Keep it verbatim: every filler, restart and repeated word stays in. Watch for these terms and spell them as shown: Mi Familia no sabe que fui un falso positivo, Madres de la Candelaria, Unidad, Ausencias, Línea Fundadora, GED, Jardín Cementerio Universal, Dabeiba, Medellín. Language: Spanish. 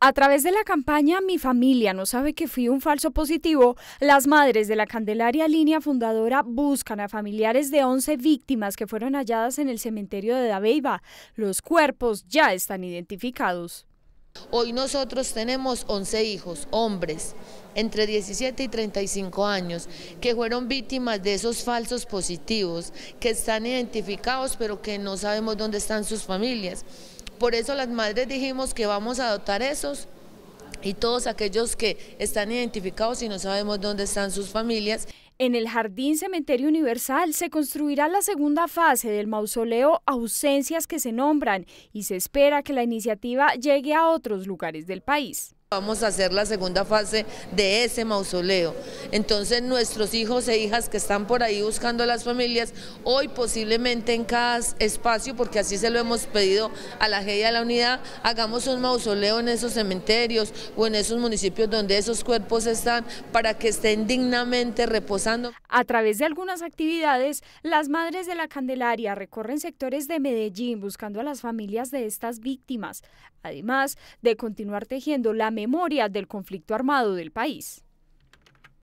A través de la campaña Mi Familia no sabe que fui un falso positivo, las Madres de la Candelaria Línea Fundadora buscan a familiares de once víctimas que fueron halladas en el cementerio de Dabeiba. Los cuerpos ya están identificados. Hoy nosotros tenemos once hijos, hombres, entre diecisiete y treinta y cinco años, que fueron víctimas de esos falsos positivos, que están identificados pero que no sabemos dónde están sus familias. Por eso las madres dijimos que vamos a adoptar esos y todos aquellos que están identificados y no sabemos dónde están sus familias. En el Jardín Cementerio Universal se construirá la segunda fase del mausoleo Ausencias que se nombran y se espera que la iniciativa llegue a otros lugares del país. Vamos a hacer la segunda fase de ese mausoleo, entonces nuestros hijos e hijas que están por ahí buscando a las familias, hoy posiblemente en cada espacio, porque así se lo hemos pedido a la G E D y a la Unidad, hagamos un mausoleo en esos cementerios o en esos municipios donde esos cuerpos están para que estén dignamente reposados. A través de algunas actividades, las Madres de la Candelaria recorren sectores de Medellín buscando a las familias de estas víctimas, además de continuar tejiendo la memoria del conflicto armado del país.